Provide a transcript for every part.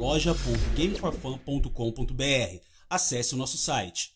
loja.gameforfun.com.br. Acesse o nosso site.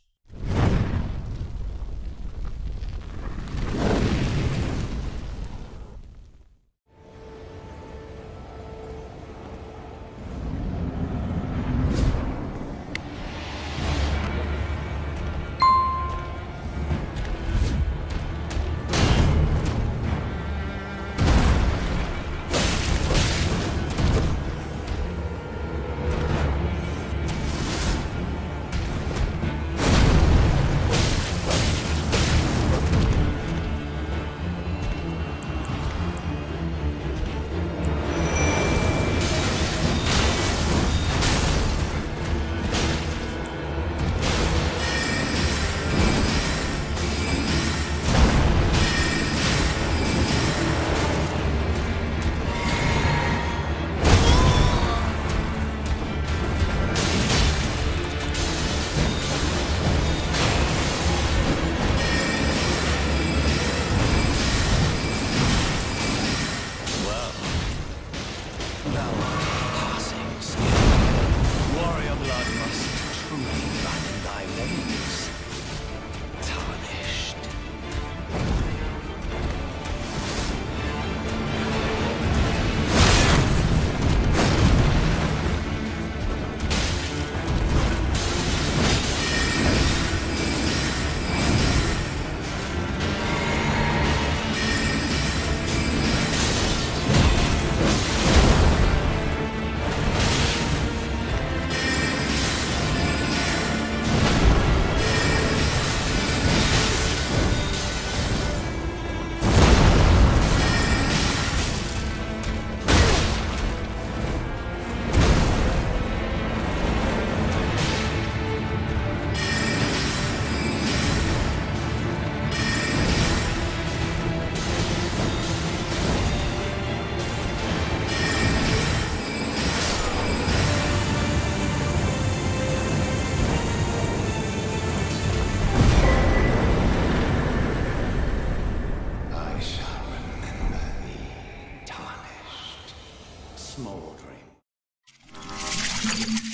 Smoldering.